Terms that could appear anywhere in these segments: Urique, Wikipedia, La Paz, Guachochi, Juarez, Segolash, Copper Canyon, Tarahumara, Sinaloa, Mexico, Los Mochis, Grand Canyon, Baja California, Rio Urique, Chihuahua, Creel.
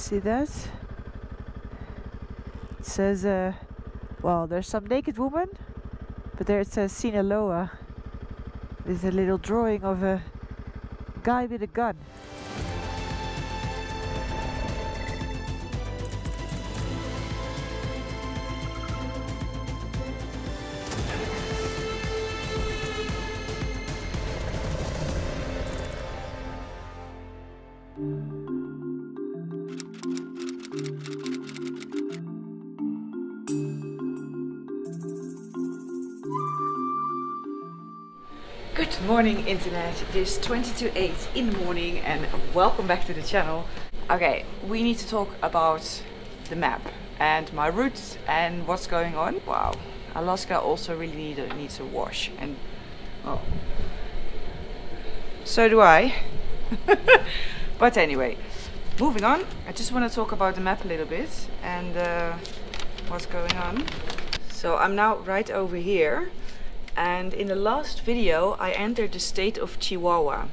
see this? It says, well, there's some naked woman, but there it says Sinaloa with a little drawing of a guy with a gun. Good morning, internet. It is 8:22 in the morning and welcome back to the channel. Okay, we need to talk about the map and my route and what's going on. Wow, Alaska also really needs a wash, and oh, so do I. But anyway, moving on, I just want to talk about the map a little bit and what's going on. So I'm now right over here. And in the last video I entered the state of Chihuahua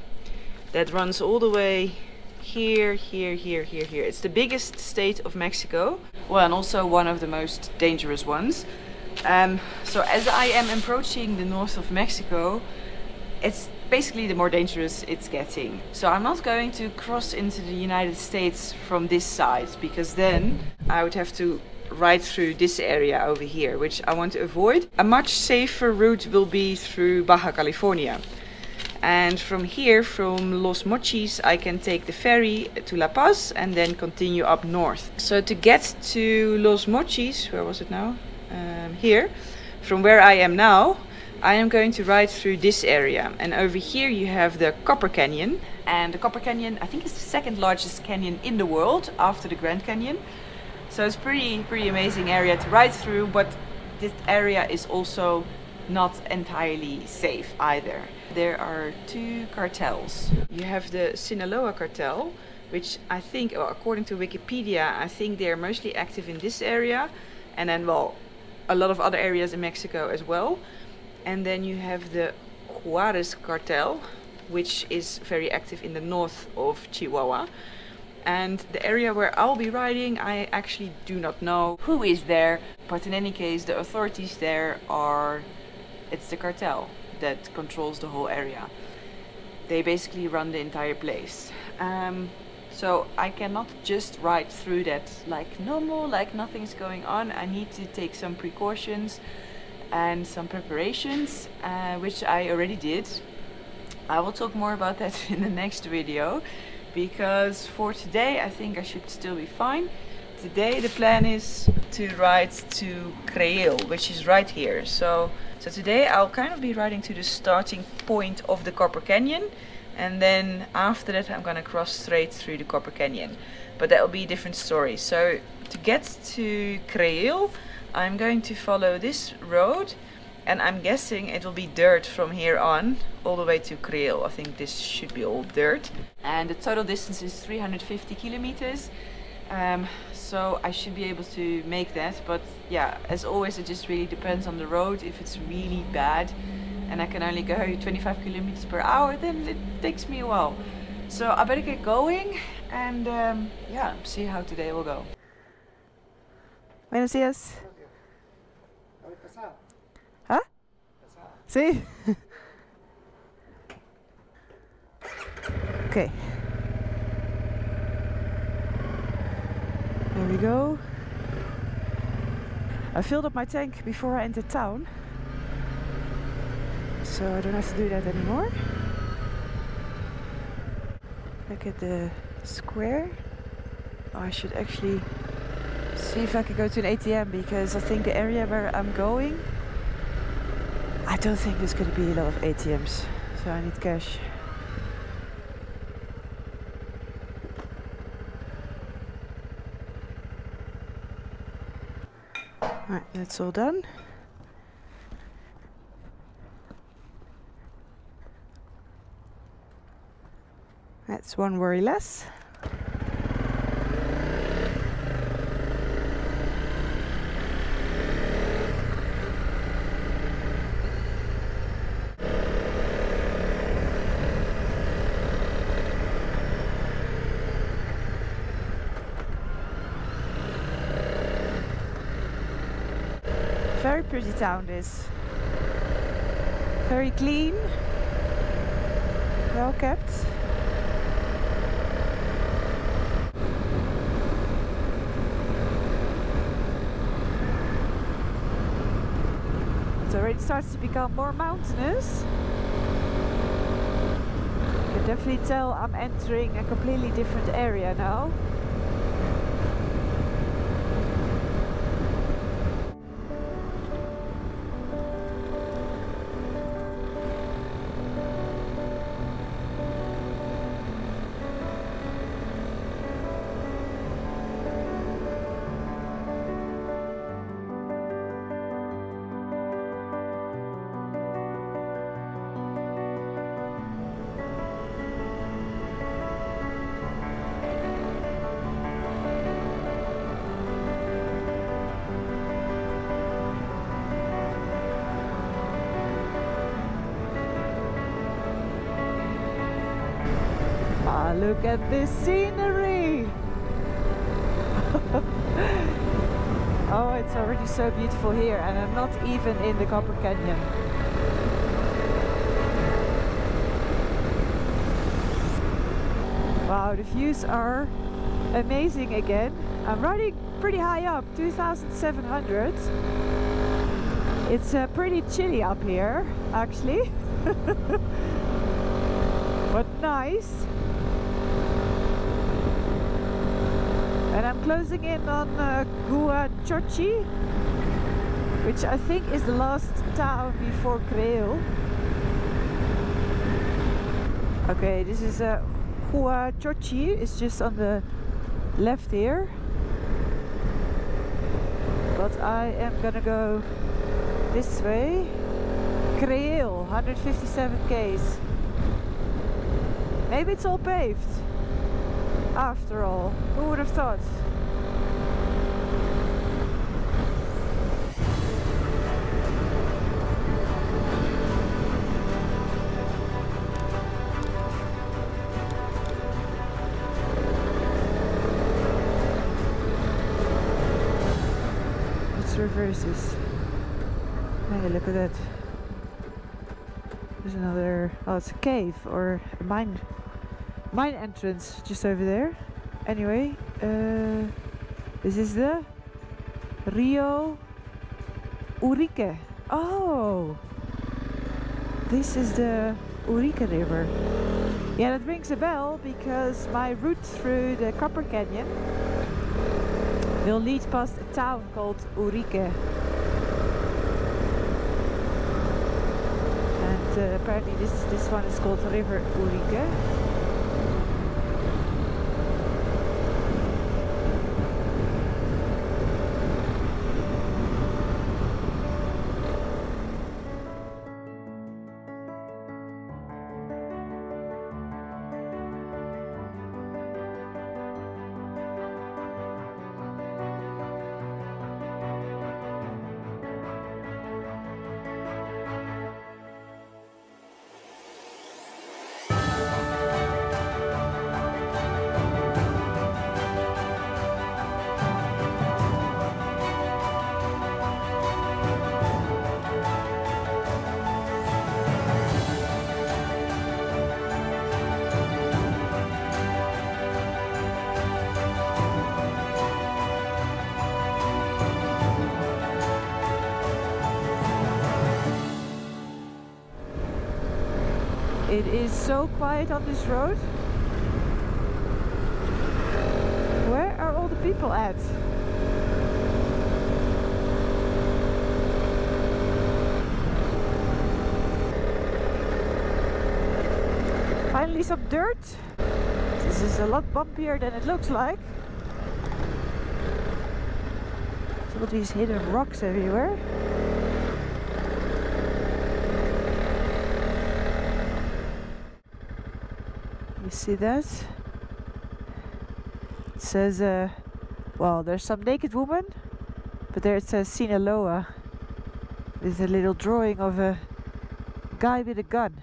that runs all the way here. It's the biggest state of Mexico, well, and also one of the most dangerous ones. So as I am approaching the north of Mexico, it's basically the more dangerous it's getting. So I'm not going to cross into the United States from this side, because then I would have to right through this area over here, which I want to avoid. A much safer route will be through Baja California, and from here, from Los Mochis, I can take the ferry to La Paz and then continue up north. So to get to Los Mochis, where was it now? Here, from where I am now, I am going to ride through this area, and over here you have the Copper Canyon. And the Copper Canyon, I think, is the second largest canyon in the world after the Grand Canyon. So it's pretty amazing area to ride through, but this area is also not entirely safe either. There are two cartels. You have the Sinaloa cartel, which I think, well, according to Wikipedia, I think they're mostly active in this area, and then, well, a lot of other areas in Mexico as well. And then you have the Juarez cartel, which is very active in the north of Chihuahua. And the area where I'll be riding, I actually do not know who is there, but in any case, the authorities there are, it's the cartel that controls the whole area. They basically run the entire place. So I cannot just ride through that like normal, like nothing's going on. I need to take some precautions and some preparations, which I already did. I will talk more about that in the next video. Because for today I think I should still be fine. Today the plan is to ride to Creel, which is right here. So today I'll kind of be riding to the starting point of the Copper Canyon, and then after that I'm gonna cross straight through the Copper Canyon. But that will be a different story. So to get to Creel, I'm going to follow this road, and I'm guessing it will be dirt from here on, all the way to Creel. I think this should be all dirt. And the total distance is 350 kilometers. So I should be able to make that. But yeah, as always, it just really depends on the road. If it's really bad and I can only go 25 kilometers per hour, then it takes me a while. So I better get going and yeah, see how today will go. Buenos dias. See? Okay. There we go. I filled up my tank before I entered town, so I don't have to do that anymore. Look at the square. I should actually see if I can go to an ATM, because I think the area where I'm going, I don't think there's going to be a lot of ATMs, so I need cash. Alright, that's all done. That's one worry less. very pretty town, this. Very clean, well kept. It already starts to become more mountainous. You can definitely tell I'm entering a completely different area now. Look at this scenery! Oh, it's already so beautiful here, and I'm not even in the Copper Canyon. Wow, the views are amazing again. I'm riding pretty high up, 2,700. It's pretty chilly up here, actually. But nice. And I'm closing in on Guachochi, which I think is the last town before Creel. Okay, this is Guachochi, it's just on the left here. But I am gonna go this way. Creel, 157 Ks. Maybe it's all paved. After all, who would have thought? Let's reverse this. Hey, look at that. There's another... oh, it's a cave or a mine. Mine entrance just over there. Anyway, this is the Rio Urique. Oh, this is the Urique River. Yeah, that rings a bell because my route through the Copper Canyon will lead past a town called Urique. And apparently this one is called River Urique. It is so quiet on this road. Where are all the people at? Finally some dirt. This is a lot bumpier than it looks like. There's all these hidden rocks everywhere. You see that? It says, well, there's some naked woman, but there it says Sinaloa with a little drawing of a guy with a gun.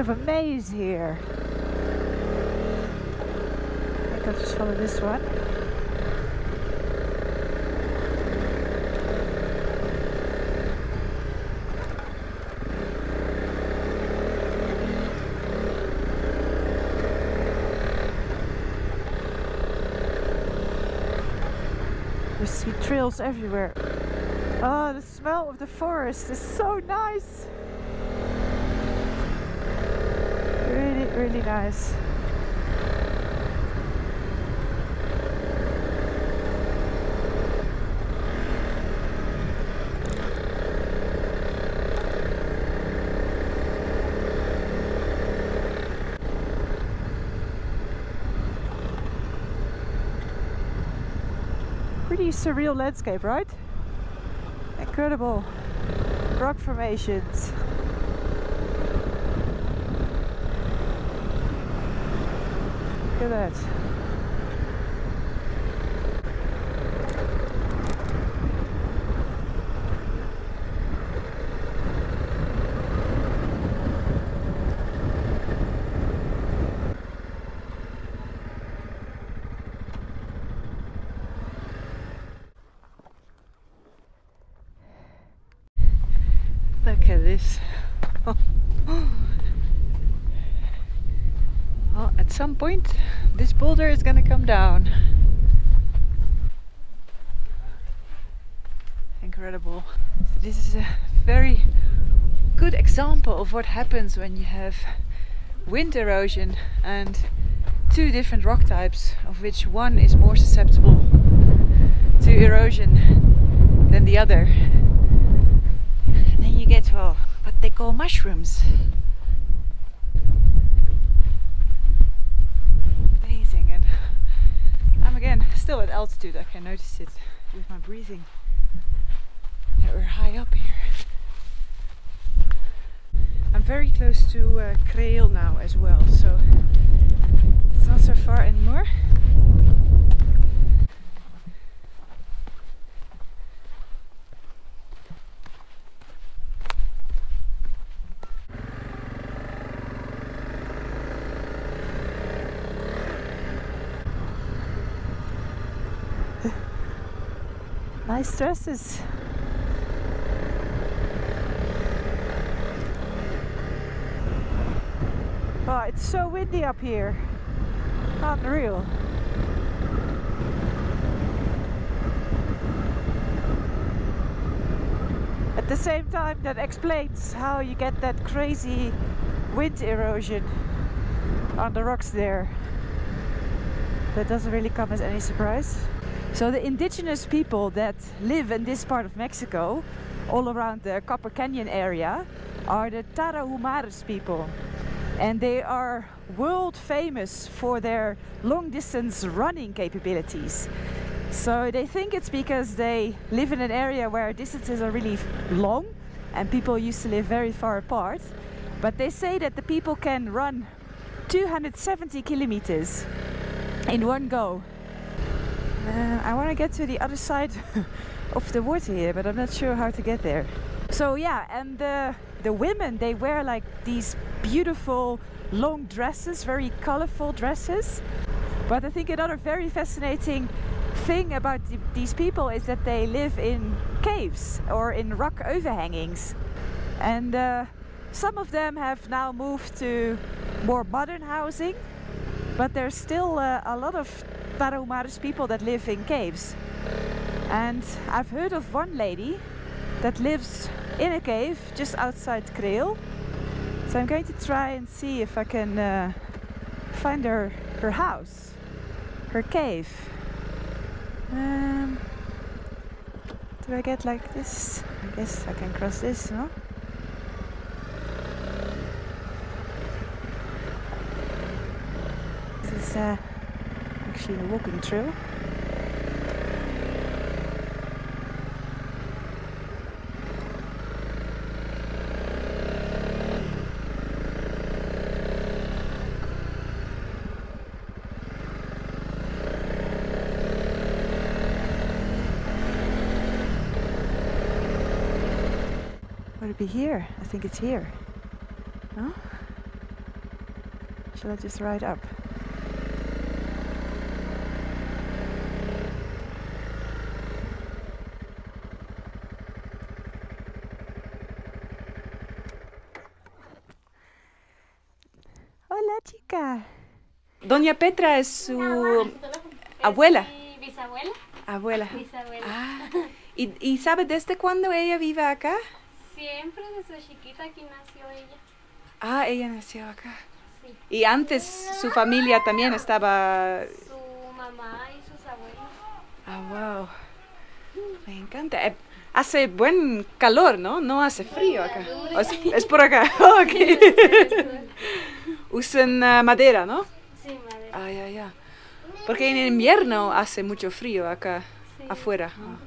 of a maze here. I think I'll just follow this one. We see trails everywhere. Oh, the smell of the forest is so nice. Really, really nice. Pretty surreal landscape, right? Incredible rock formations. Look at that. Look at this. Well, at some point this boulder is gonna come down. Incredible. So this is a very good example of what happens when you have wind erosion and two different rock types, of which one is more susceptible to erosion than the other. And then you get, well, what they call mushrooms. Still at altitude, I can notice it with my breathing that we're high up here. I'm very close to Creel now as well, so it's not so far anymore. Nice dresses. Oh, it's so windy up here. Unreal. At the same time, that explains how you get that crazy wind erosion on the rocks there. That doesn't really come as any surprise. So the indigenous people that live in this part of Mexico, all around the Copper Canyon area, are the Tarahumaras people. And they are world famous for their long distance running capabilities. So they think it's because they live in an area where distances are really long and people used to live very far apart. But they say that the people can run 270 kilometers in one go. I want to get to the other side of the water here, but I'm not sure how to get there. So yeah, and the women, they wear like these beautiful long dresses, very colorful dresses. But I think another very fascinating thing about these people is that they live in caves or in rock overhangings. And some of them have now moved to more modern housing, but there's still a lot of Tarahumaras people that live in caves. And I've heard of one lady that lives in a cave just outside Creel. So I'm going to try and see if I can find her house, her cave. Do I get like this? I guess I can cross this, no? This is actually a walking trail. Would it be here? I think it's here. No? Let's just ride up. Hola, chica. Doña Petra es su abuela. Bisabuela. Abuela. Bisabuela. Ah, ¿y sabe desde cuándo ella vive acá? Siempre, desde chiquita aquí nació ella. Ah, ella nació acá. Sí. Y antes su familia también estaba... Su mamá y sus abuelos. Ah, wow. Me encanta. Hace buen calor, ¿no? No hace frío acá. Oh, es por acá. Oh, okay. Usan madera, ¿no? Sí, madera. Ah, ya, ya. Porque en invierno hace mucho frío acá, sí, afuera. Oh.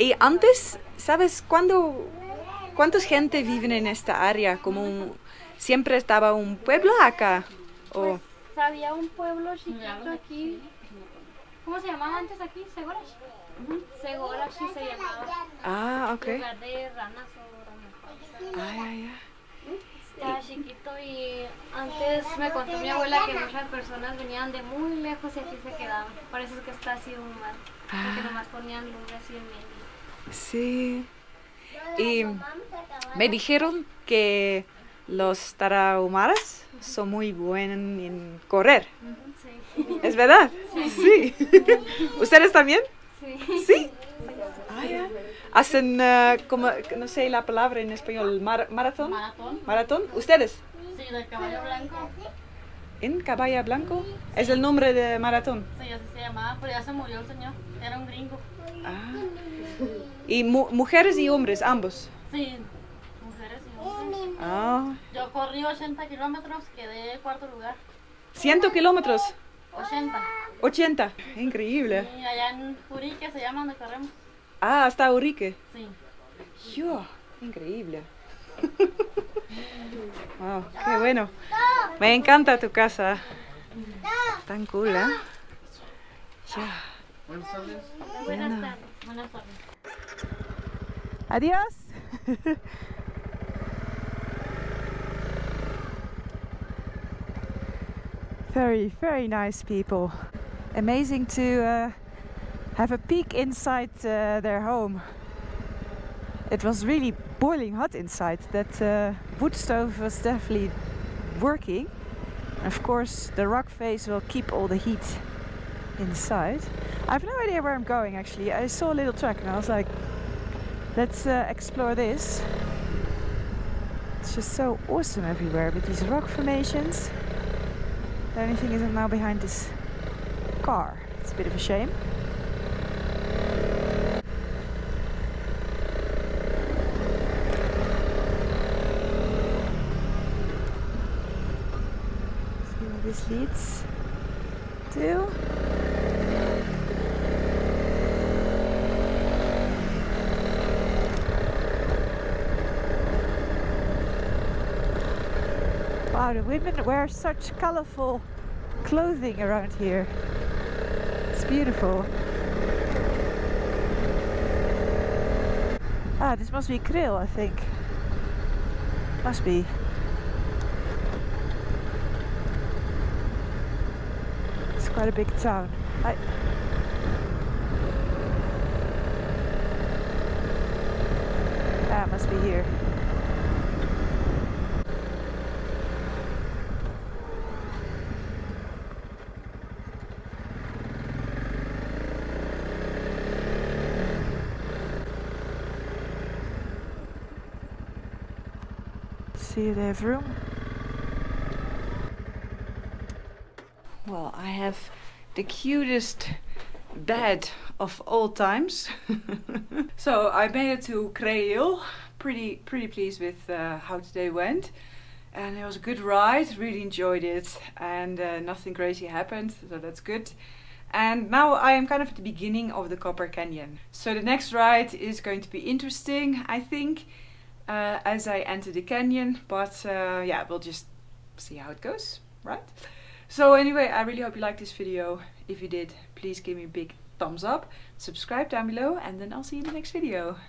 Y antes, ¿sabes cuántos gente viven en esta área? Como siempre estaba un pueblo acá. Oh. Pues, había un pueblo chiquito aquí. ¿Cómo se llamaba antes aquí? Segolash. Segolash se llamaba. Ah, ok. Lugar de ranas o ranas. Ah, ya, ya. Estaba chiquito y antes me contó mi abuela que muchas personas venían de muy lejos y aquí se quedaban. Por eso es que está así un mar, porque nomás ponían luz así en medio. Sí. Y me dijeron que los tarahumaras son muy buenos en correr. Sí. ¿Es verdad? Sí. Sí. ¿Ustedes también? Sí. ¿Sí? Ah, ya. Hacen, como, no sé la palabra en español, maratón. Maratón. ¿Ustedes? Sí, de Caballo Blanco. ¿En Caballo Blanco? Sí. ¿Es el nombre de maratón? Sí, así se llamaba, pero ya se murió el señor. Era un gringo. Ah. ¿Y mujeres y hombres, ambos? Sí, mujeres y hombres. Ah. Yo corrí 80 kilómetros, quedé en cuarto lugar. ¿100 kilómetros? 80. 80, increíble. Y allá en Urique se llama donde corremos. Ah, hasta Urique. Sí. Yo, increíble. Wow, qué bueno. Me encanta tu casa. Tan cool, ¿eh? Ya. Buenas tardes. Buenas tardes. Buenas tardes. Adiós. Very, very nice people. Amazing to have a peek inside their home. It was really boiling hot inside. That wood stove was definitely working. Of course, the rock face will keep all the heat inside. I have no idea where I'm going actually. I saw a little track and I was like, let's explore this. It's just so awesome everywhere with these rock formations. The only thing is I'm now behind this car. It's a bit of a shame. See where this leads to. Wow, the women wear such colorful clothing around here. It's beautiful. Ah, this must be Creel, I think. Must be. It's quite a big town. Ah, it must be here. See, they have room. Well, I have the cutest bed of all times. So I made it to Creel. Pretty pleased with how today went, and it was a good ride. Really enjoyed it, and nothing crazy happened, so that's good. And now I am kind of at the beginning of the Copper Canyon. So the next ride is going to be interesting, I think. As I enter the canyon, but yeah, we'll just see how it goes, right? So anyway, I really hope you liked this video. If you did, please give me a big thumbs up, subscribe down below, and then I'll see you in the next video.